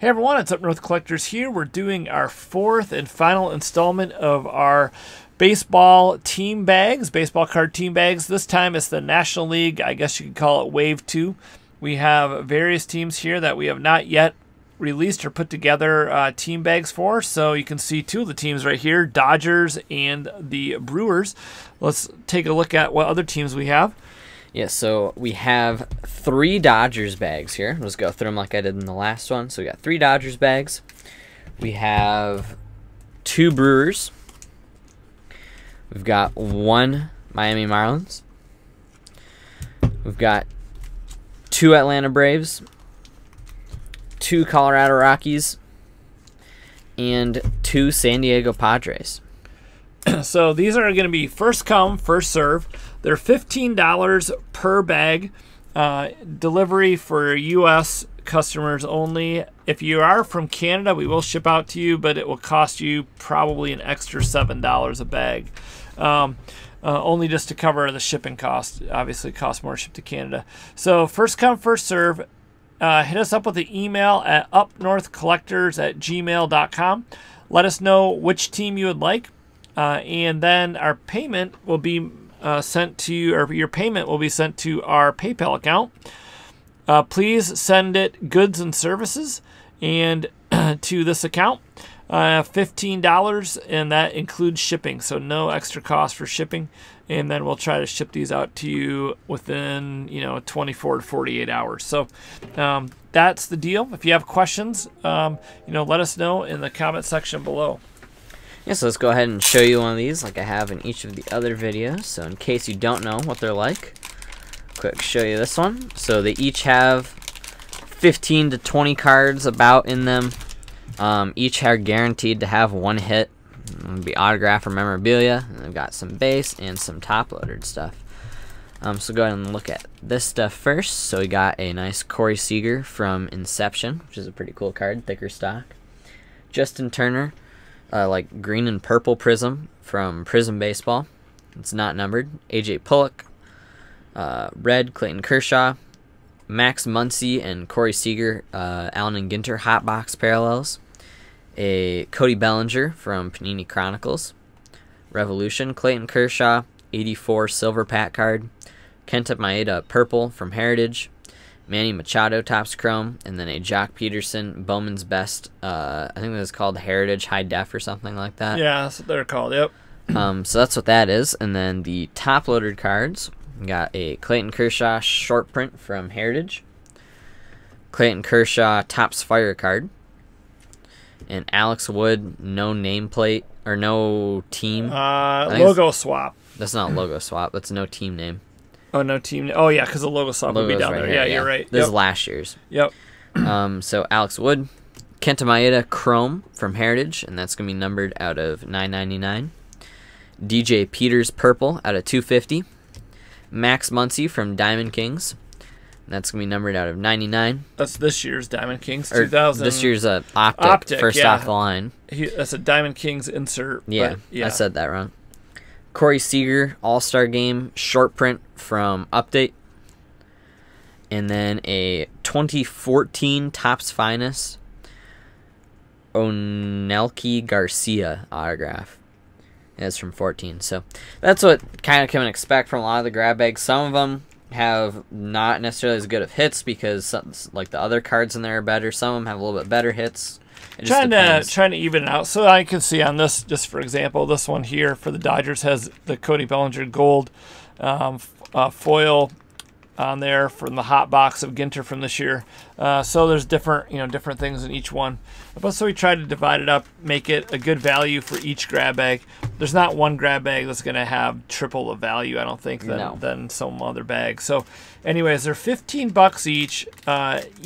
Hey everyone, it's Up North Collectors here. We're doing our fourth and final installment of our baseball team bags, baseball card team bags. This time it's the National League, I guess you could call it Wave 2. We have various teams here that we have not yet released or put together team bags for. So you can see two of the teams right here, Dodgers and the Brewers. Let's take a look at what other teams we have. Yeah, so we have three Dodgers bags here. Let's go through them like I did in the last one. So we got three Dodgers bags. We have two Brewers. We've got one Miami Marlins. We've got two Atlanta Braves. Two Colorado Rockies. And two San Diego Padres. So these are going to be first come, first serve. They're $15 per bag, delivery for U.S. customers only. If you are from Canada, we will ship out to you, but it will cost you probably an extra $7 a bag, only just to cover the shipping cost. Obviously, it costs more to ship to Canada. So first come, first serve. Hit us up with an email at upnorthcollectors@gmail.com. Let us know which team you would like, and then our payment will be sent to you, or your payment will be sent to our PayPal account. Please send it goods and services and to this account, $15, and that includes shipping, so no extra cost for shipping. And then we'll try to ship these out to you within 24 to 48 hours. So that's the deal. If you have questions, let us know in the comment section below. Yeah, so let's go ahead and show you one of these like I have in each of the other videos. So in case you don't know what they're like, quick show you this one. So they each have 15 to 20 cards about in them. Each are guaranteed to have one hit. It'll be autograph or memorabilia. And they've got some base and some top-loaded stuff. So go ahead and look at this stuff first. So we got a nice Corey Seager from Inception, which is a pretty cool card, thicker stock. Justin Turner. Like green and purple prism from Prism Baseball. It's not numbered. AJ Pollock, red Clayton Kershaw, Max Muncy and Corey Seager, Allen and Ginter hot box parallels. A Cody Bellinger from Panini Chronicles, Revolution Clayton Kershaw 84 silver pack card, Kenta Maeda purple from Heritage, Manny Machado Topps Chrome, and then a Jack Peterson Bowman's Best. I think it was called Heritage High Def or something like that. Yeah, that's what they're called, yep. So that's what that is. And then the top-loaded cards, we got a Clayton Kershaw short print from Heritage, Clayton Kershaw Topps Fire card, and Alex Wood no nameplate or no team. Logo swap. That's not logo swap. That's no team name. Oh, no team. Oh, yeah, because the logo swap will be down right there. Yeah, you're right. This is last year's. Yep. So Alex Wood, Kenta Maeda Chrome from Heritage, and that's going to be numbered out of 999. DJ Peters Purple out of 250. Max Muncy from Diamond Kings, and that's going to be numbered out of 99. That's this year's Diamond Kings, 2000. This year's Optic, first off the line. That's a Diamond Kings insert. Yeah, I said that wrong. Corey Seager All-Star Game short print from Update, and then a 2014 Topps Finest Onelki Garcia autograph. That's from 14. So that's what kind of can expect from a lot of the grab bags. Some of them have not necessarily as good of hits because like the other cards in there are better. Some of them have a little bit better hits. Trying to even it out. So I can see on this, just for example, this one here for the Dodgers has the Cody Bellinger gold foil on there from the hot box of Ginter from this year. So there's different things in each one. But so we try to divide it up, make it a good value for each grab bag. There's not one grab bag that's going to have triple the value, I don't think, than some other bag. So anyways, they're $15 each.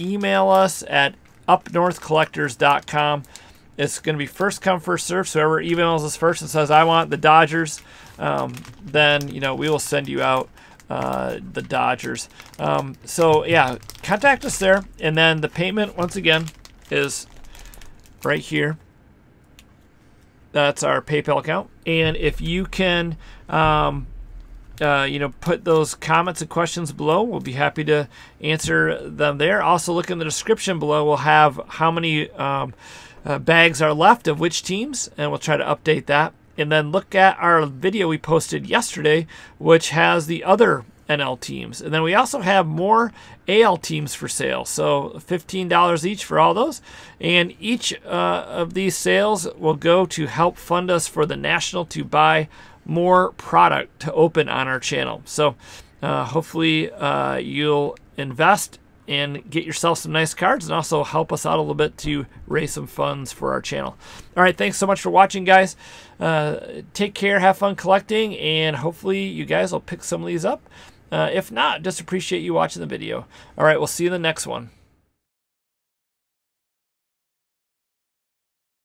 Email us at upnorthcollectors.com. It's going to be first come, first serve. So whoever emails us first and says, I want the Dodgers, then we will send you out the Dodgers. So yeah, contact us there. And then the payment, once again, is right here. That's our PayPal account. And if you can you know, put those comments and questions below. We'll be happy to answer them there. Also, look in the description below. We'll have how many bags are left of which teams, and we'll try to update that. And then look at our video we posted yesterday, which has the other NL teams. And then we also have more AL teams for sale. So $15 each for all those. And each of these sales will go to help fund us for the National to buy more product to open on our channel. So hopefully you'll invest and get yourself some nice cards and also help us out a little bit to raise some funds for our channel. All right, thanks so much for watching, guys. Take care, have fun collecting, and hopefully you guys will pick some of these up. If not, just appreciate you watching the video. All right, we'll see you in the next one.